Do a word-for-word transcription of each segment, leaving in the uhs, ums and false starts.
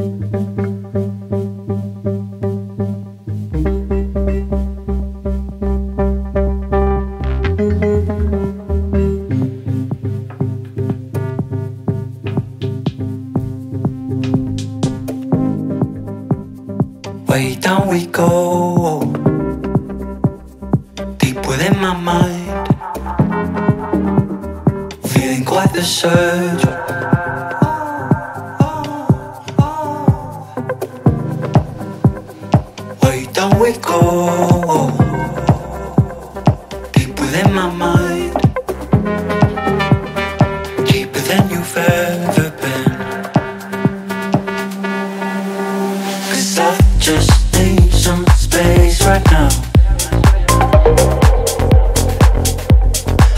Way down we go, deep within my mind, feeling quite the surge. Way down we go, deep within my mind, deeper than you've ever been. Cause I just need some space right now.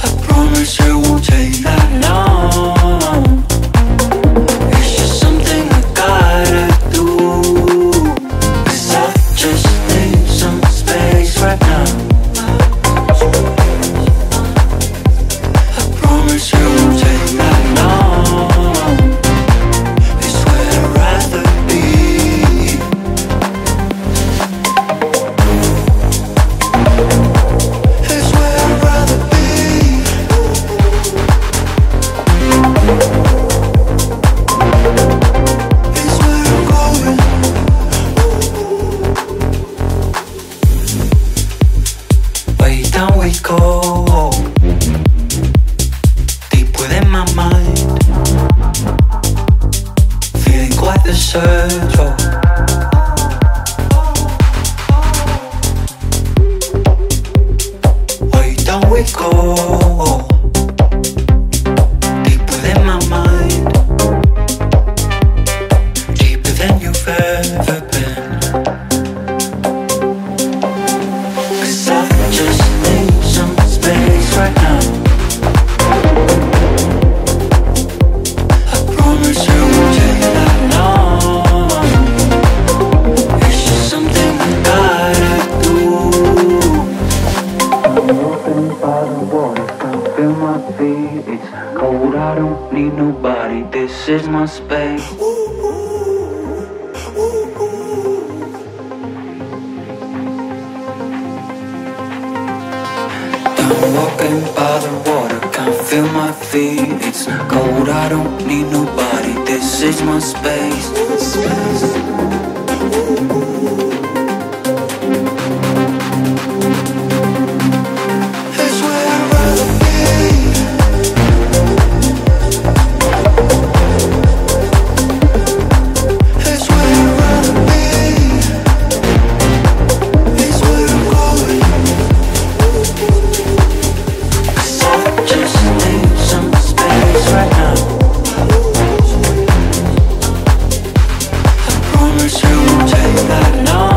I promise it won't take that long. It's just something I gotta do. Cause I just need some space right now. I promise it won't take that long. It's where I'd rather be. We go deep within my mind, feeling quite the surge. Why don't we go deep within my mind, deeper than you've ever been? Cause I just space right now. It's cold, I don't need nobody. This is my space. Ooh, ooh, ooh, ooh. I'm walking by the water, can't feel my feet. It's cold, I don't need nobody. This is my space. Space. Ooh, ooh. It's where I'd rather be. I promise you won't take that long.